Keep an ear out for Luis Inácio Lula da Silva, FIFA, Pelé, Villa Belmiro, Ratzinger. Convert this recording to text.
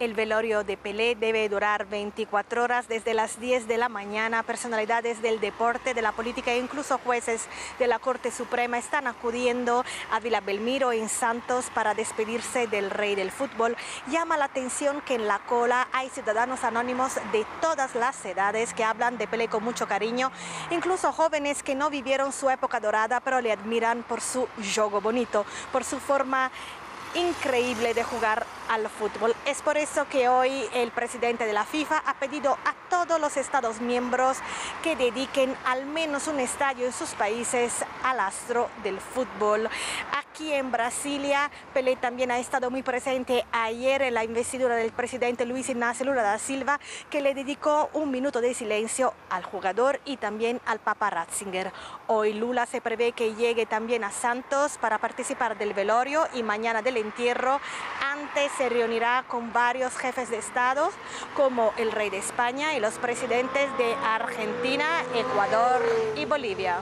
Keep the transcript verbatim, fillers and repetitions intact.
El velorio de Pelé debe durar veinticuatro horas desde las diez de la mañana. Personalidades del deporte, de la política e incluso jueces de la Corte Suprema están acudiendo a Villa Belmiro en Santos para despedirse del rey del fútbol. Llama la atención que en la cola hay ciudadanos anónimos de todas las edades que hablan de Pelé con mucho cariño, incluso jóvenes que no vivieron su época dorada, pero le admiran por su juego bonito, por su forma increíble de jugar al fútbol. Es por eso que hoy el presidente de la FIFA ha pedido a todos los estados miembros que dediquen al menos un estadio en sus países al astro del fútbol. Aquí en Brasilia, Pelé también ha estado muy presente ayer en la investidura del presidente Luis Inácio Lula da Silva, que le dedicó un minuto de silencio al jugador y también al Papa Ratzinger. Hoy Lula se prevé que llegue también a Santos para participar del velorio y mañana del entierro. Antes se reunirá con varios jefes de Estado, como el rey de España y los presidentes de Argentina, Ecuador y Bolivia.